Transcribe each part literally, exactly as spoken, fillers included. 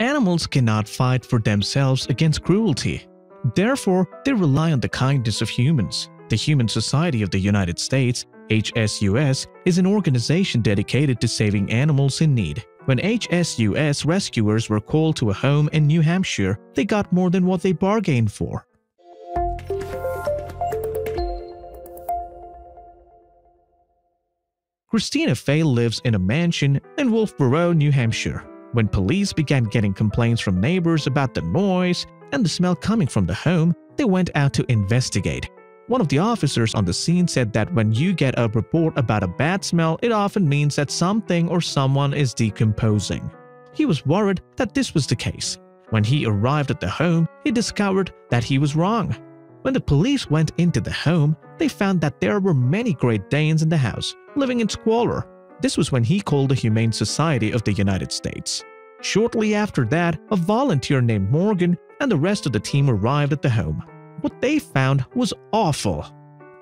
Animals cannot fight for themselves against cruelty. Therefore, they rely on the kindness of humans. The Humane Society of the United States, H S U S, is an organization dedicated to saving animals in need. When H S U S rescuers were called to a home in New Hampshire, they got more than what they bargained for. Christina Fay lives in a mansion in Wolfboro, New Hampshire. When police began getting complaints from neighbors about the noise and the smell coming from the home, they went out to investigate. One of the officers on the scene said that when you get a report about a bad smell, it often means that something or someone is decomposing. He was worried that this was the case. When he arrived at the home, he discovered that he was wrong. When the police went into the home, they found that there were many Great Danes in the house, living in squalor. This was when he called the Humane Society of the United States. Shortly after that, a volunteer named Morgan and the rest of the team arrived at the home. What they found was awful.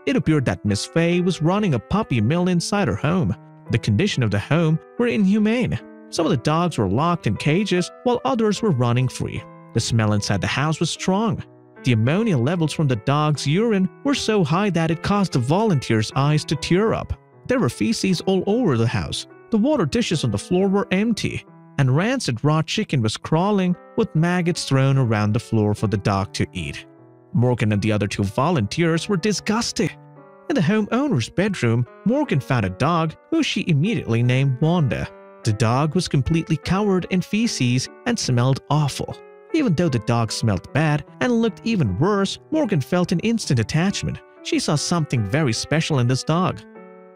It appeared that Miss Fay was running a puppy mill inside her home. The condition of the home were inhumane. Some of the dogs were locked in cages while others were running free. The smell inside the house was strong. The ammonia levels from the dog's urine were so high that it caused the volunteers' eyes to tear up. There were feces all over the house. The water dishes on the floor were empty, and rancid raw chicken was crawling with maggots thrown around the floor for the dog to eat. Morgan and the other two volunteers were disgusted. In the homeowner's bedroom, Morgan found a dog who she immediately named Wanda. The dog was completely covered in feces and smelled awful. Even though the dog smelled bad and looked even worse, Morgan felt an instant attachment. She saw something very special in this dog.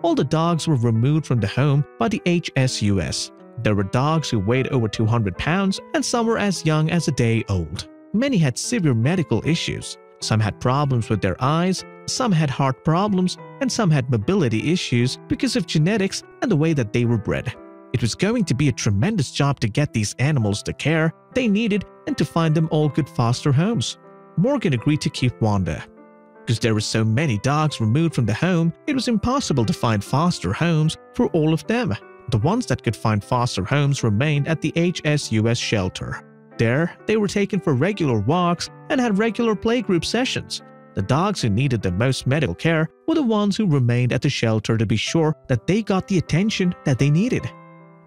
All the dogs were removed from the home by the H S U S. There were dogs who weighed over two hundred pounds and some were as young as a day old. Many had severe medical issues. Some had problems with their eyes, some had heart problems, and some had mobility issues because of genetics and the way that they were bred. It was going to be a tremendous job to get these animals the care they needed and to find them all good foster homes. Morgan agreed to keep Wanda. Because there were so many dogs removed from the home, it was impossible to find foster homes for all of them. The ones that could find foster homes remained at the H S U S shelter. There, they were taken for regular walks and had regular playgroup sessions. The dogs who needed the most medical care were the ones who remained at the shelter to be sure that they got the attention that they needed.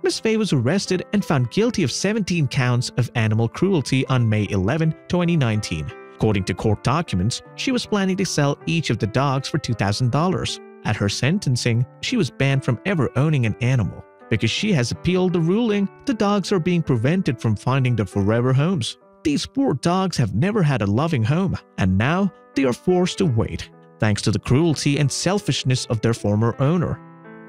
Miss Fay was arrested and found guilty of seventeen counts of animal cruelty on May eleventh, twenty nineteen. According to court documents, she was planning to sell each of the dogs for two thousand dollars. At her sentencing, she was banned from ever owning an animal. Because she has appealed the ruling, the dogs are being prevented from finding their forever homes. These poor dogs have never had a loving home, and now they are forced to wait, thanks to the cruelty and selfishness of their former owner.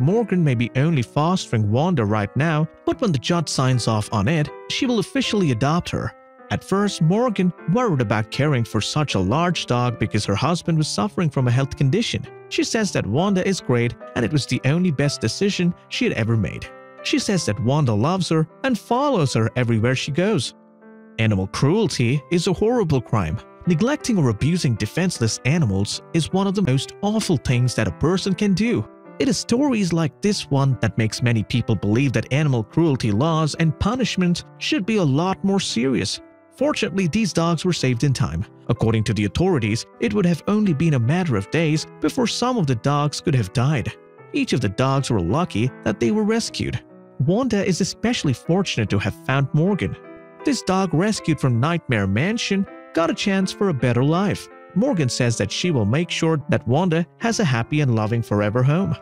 Morgan may be only fostering Wanda right now, but when the judge signs off on it, she will officially adopt her. At first, Morgan worried about caring for such a large dog because her husband was suffering from a health condition. She says that Wanda is great and it was the only best decision she had ever made. She says that Wanda loves her and follows her everywhere she goes. Animal cruelty is a horrible crime. Neglecting or abusing defenseless animals is one of the most awful things that a person can do. It is stories like this one that makes many people believe that animal cruelty laws and punishments should be a lot more serious. Fortunately, these dogs were saved in time. According to the authorities, it would have only been a matter of days before some of the dogs could have died. Each of the dogs were lucky that they were rescued. Wanda is especially fortunate to have found Morgan. This dog rescued from Nightmare Mansion got a chance for a better life. Morgan says that she will make sure that Wanda has a happy and loving forever home.